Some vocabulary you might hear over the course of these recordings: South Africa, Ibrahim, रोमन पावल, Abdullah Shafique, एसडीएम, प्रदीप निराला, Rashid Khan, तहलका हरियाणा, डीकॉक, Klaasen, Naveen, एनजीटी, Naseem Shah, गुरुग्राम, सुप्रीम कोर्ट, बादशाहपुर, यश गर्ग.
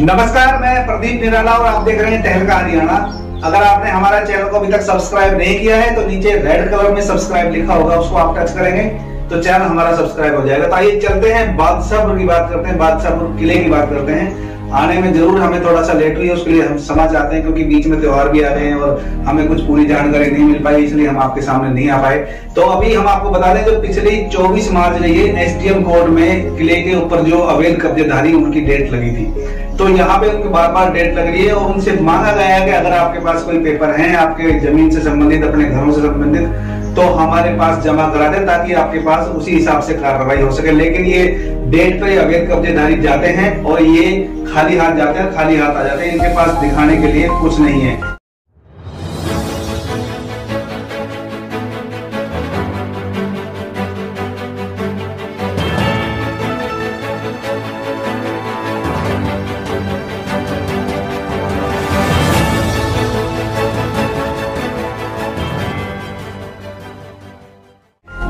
नमस्कार, मैं प्रदीप निराला और आप देख रहे हैं तहलका हरियाणा। अगर आपने हमारा चैनल को अभी तक सब्सक्राइब नहीं किया है तो नीचे रेड कलर में सब्सक्राइब लिखा होगा, उसको आप टच करेंगे तो चैनल हमारा सब्सक्राइब हो जाएगा। तो आइए चलते हैं, बादशाहपुर की बात करते हैं, बादशाहपुर किले की बात करते हैं। आने में जरूर हमें थोड़ा सा लेट हुई है, उसके लिए हम क्षमा चाहते हैं, क्योंकि बीच में त्योहार भी आ रहे हैं और हमें कुछ पूरी जानकारी नहीं मिल पाई, इसलिए हम आपके सामने नहीं आ पाए। तो अभी हम आपको बता दें, जो पिछली 24 मार्च रही है एसडीएम कोर्ट में किले के ऊपर जो अवैध कब्जेधारी उनकी डेट लगी थी, तो यहाँ पे उनकी बार बार डेट लग रही है और उनसे मांगा गया है कि अगर आपके पास कोई पेपर हैं आपके जमीन से संबंधित, अपने घरों से संबंधित, तो हमारे पास जमा करा दें ताकि आपके पास उसी हिसाब से कार्रवाई हो सके। लेकिन ये डेट पे अवैध कब्जेधारी जाते हैं और ये खाली हाथ जाते हैं, खाली हाथ आ जाते हैं, इनके पास दिखाने के लिए कुछ नहीं है।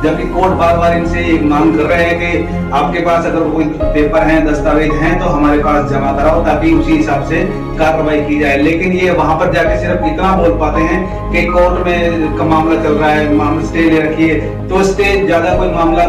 जबकि कोर्ट बार बार इनसे मांग कर रहे हैं कि आपके पास अगर कोई पेपर हैं, दस्तावेज हैं तो हमारे पास जमा कराओ ताकि उसी हिसाब से कार्रवाई की जाए। लेकिन ये वहां पर जाके सिर्फ इतना बोल पाते हैं कि कोर्ट में का मामला चल रहा है, मामला स्टे ले रखिए, तो स्टे ज्यादा कोई मामला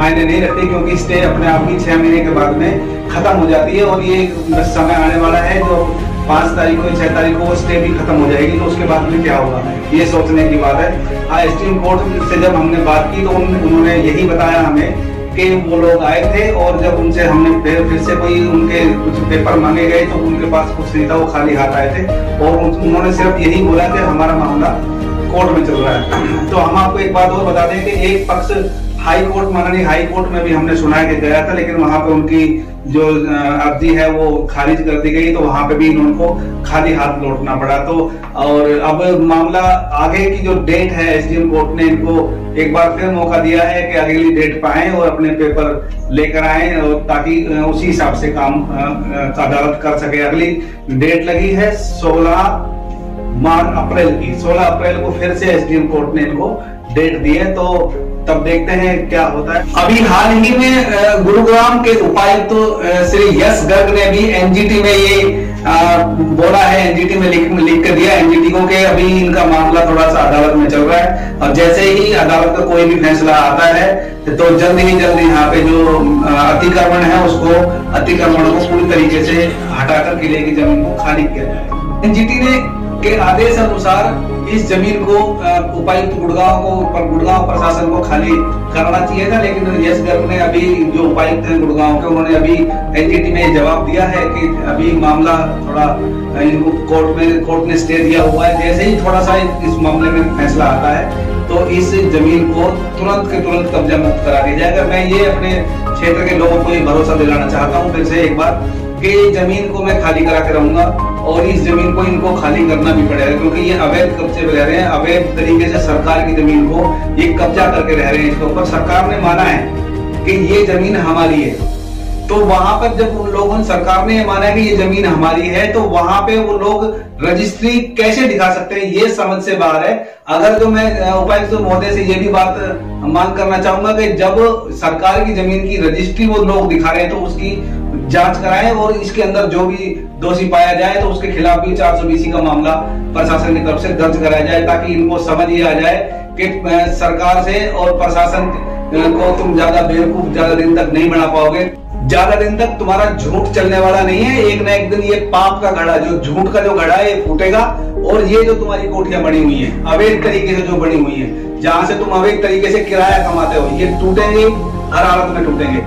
मायने नहीं रखती, क्योंकि स्टे अपने आप ही 6 महीने के बाद में खत्म हो जाती है। और ये समय आने वाला है, जो 5 तारीख को 6 तारीख को स्टे भी खत्म हो जाएगी, तो उसके बाद में क्या होगा, ये सोचने की बात है। एसडीएम कोर्ट से जब हमने बात की तो उन्होंने यही बताया हमें कि वो लोग आए थे और जब उनसे हमने फिर से कोई उनके कुछ पेपर मांगे गए तो उनके पास कुछ नहीं था, वो खाली हाथ आए थे और उन्होंने सिर्फ यही बोला कि हमारा मामला कोर्ट में चल रहा है। तो हम आपको एक बात और बता दें कि एक पक्ष हाई कोर्ट, माननीय हाई कोर्ट में भी हमने सुना के गया था, लेकिन वहां पे उनकी जो अर्जी है वो खारिज कर दी गई, तो वहां पे भी उनको खाली हाथ लौटना पड़ा। तो और अब मामला आगे की जो डेट है, एसडीएम कोर्ट ने इनको एक बार फिर मौका दिया है कि अगली डेट पाएं और अपने पेपर लेकर आएं और ताकि उसी हिसाब से काम अदालत कर सके। अगली डेट लगी है 16 अप्रैल की, 16 अप्रैल को फिर से एसडीएम कोर्ट ने इनको डेट दी है, तो तब देखते हैं क्या होता है। अभी हाल ही में गुरुग्राम के उपायुक्त तो श्री यश गर्ग ने भी एनजीटी में ये बोला है, एनजीटी में लिख कर दिया एनजीटी को कि अभी इनका मामला थोड़ा सा अदालत में चल रहा है और जैसे ही अदालत का कोई भी फैसला आता है तो जल्द ही जल्द यहाँ पे जो अतिक्रमण है उसको, अतिक्रमण को पूरी तरीके से हटाकर किले की जमीन को खाली किया जाए। एनजीटी ने के आदेश अनुसार इस जमीन को उपायुक्त गुड़गांव प्रशासन को खाली करना चाहिए था, लेकिन यश गर्ग ने अभी जो उपायुक्त हैं गुड़गांव के, उन्होंने अभी एनजीटी में जवाब दिया है कि अभी मामला थोड़ा कोर्ट ने स्टे दिया हुआ है, जैसे ही थोड़ा सा इस मामले में फैसला आता है तो इस जमीन को तुरंत के तुरंत कब्जा मुक्त करा दिया जाएगा। मैं ये अपने क्षेत्र के लोगों को ये भरोसा दिलाना चाहता हूँ फिर से एक बार कि जमीन को मैं खाली करा के रहूंगा और इस जमीन को इनको खाली करना भी पड़ेगा, क्योंकि ये अवैध कब्जे में रह रहे हैं, अवैध तरीके से सरकार की जमीन को ये कब्जा करके रह रहे हैं। इसके ऊपर सरकार ने माना है कि ये जमीन हमारी है, तो वहां पर जब उन लोगों ने, सरकार ने माना है कि ये जमीन हमारी है, तो वहां पे वो लोग रजिस्ट्री कैसे दिखा सकते हैं, ये समझ से बाहर है। अगर जो मैं उपायुक्त महोदय से ये भी बात मांग करना चाहूंगा कि जब सरकार की जमीन की रजिस्ट्री वो लोग दिखा रहे हैं तो उसकी जांच कराएं और इसके अंदर जो भी दोषी पाया जाए तो उसके खिलाफ भी 420 का मामला प्रशासन की तरफ से दर्ज कराया जाए, ताकि इनको समझ ये आ जाए कि सरकार से और प्रशासन को तुम ज्यादा बेवकूफ ज्यादा दिन तक नहीं बना पाओगे, ज्यादा दिन तक तुम्हारा झूठ चलने वाला नहीं है। एक ना एक दिन ये पाप का घड़ा, जो झूठ का जो घड़ा है, ये फूटेगा और ये जो तुम्हारी कोठियां बनी हुई हैं, अवैध तरीके से जो बनी हुई हैं, जहां से तुम अवैध तरीके से किराया कमाते हो, ये टूटेंगे, हर हालत में टूटेंगे।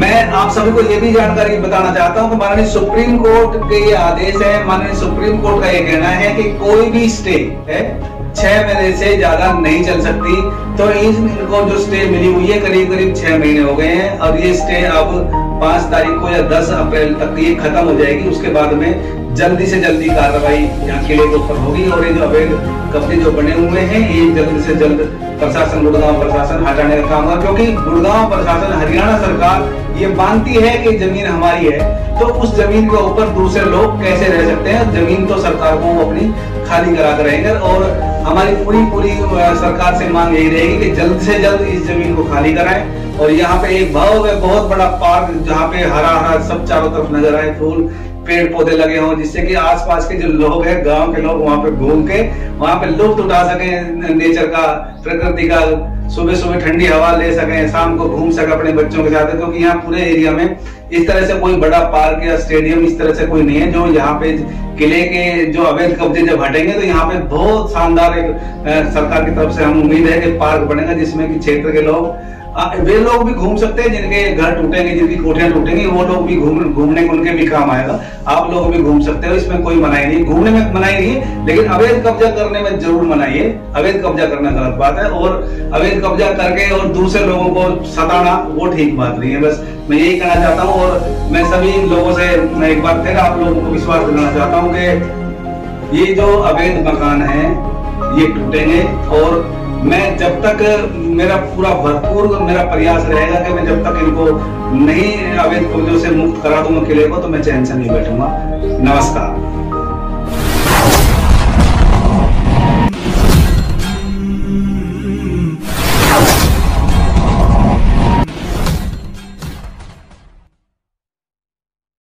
मैं आप सभी को ये भी जानकारी बताना चाहता हूँ कि माननीय सुप्रीम कोर्ट के ये आदेश है, माननीय सुप्रीम कोर्ट का ये कहना है कि कोई भी स्टे है 6 महीने से ज्यादा नहीं चल सकती, तो इनको जो स्टे मिली हुई है करीब करीब 6 महीने हो गए हैं और ये स्टे अब 5 तारीख को या 10 अप्रैल तक ये खत्म हो जाएगी। उसके बाद में जल्दी से जल्दी कार्रवाई यहाँ किले के ऊपर होगी और ये जो अवैध कब्जे जो बने हुए हैं ये जल्द से जल्द प्रशासन, गुड़गांव प्रशासन हटाने का काम होगा, क्योंकि गुड़गांव प्रशासन, हरियाणा सरकार ये मानती है कि जमीन हमारी है, तो उस जमीन के ऊपर दूसरे लोग कैसे रह सकते हैं। जमीन तो सरकार को अपनी खाली करा कर रहेंगे और हमारी पूरी सरकार से मांग यही रहेगी कि जल्द से जल्द इस जमीन को खाली कराएं और यहाँ पे एक भव्य बहुत बड़ा पार्क जहाँ पे हरा हरा सब चारों तरफ नजर आए, फूल पेड़ पौधे लगे हों, जिससे कि आसपास के जो लोग हैं, गांव के लोग वहाँ पे घूम के वहाँ पे लुत्फ उठा सके नेचर का, प्रकृति का, सुबह सुबह ठंडी हवा ले सके, शाम को घूम सके अपने बच्चों के साथ। क्योंकि यहाँ पूरे एरिया में इस तरह से कोई बड़ा पार्क या स्टेडियम इस तरह से कोई नहीं है। जो यहाँ पे किले के जो अवैध कब्जे जब हटेंगे तो यहाँ पे बहुत शानदार एक सरकार की तरफ से हम उम्मीद है कि पार्क बनेगा, जिसमें कि क्षेत्र के लोग, वे लोग भी घूम सकते हैं जिनके घर टूटेंगे, जिनकी कोठियां टूटेंगी, वो लोग भी घूमने को उनके भी काम आएगा। आप लोग भी घूम सकते हो, इसमें कोई मनाही नहीं, घूमने में मनाही नहीं है, लेकिन अवैध कब्जा करने में जरूर मनाही है। अवैध कब्जा करना गलत बात है, और अवैध कब्जा करके और दूसरे लोगों को सताना वो ठीक बात नहीं है। बस मैं यही कहना चाहता हूँ, और मैं सभी लोगों से मैं एक बार फिर आप लोगों को विश्वास दिलाना चाहता हूँ कि ये जो अवैध मकान है ये टूटेंगे, और मैं जब तक मेरा पूरा भरपूर मेरा प्रयास रहेगा कि मैं जब तक इनको नहीं अवैध कब्जों से मुक्त करा दूंगा किले को, तो मैं चैन से नहीं बैठूंगा। नमस्कार।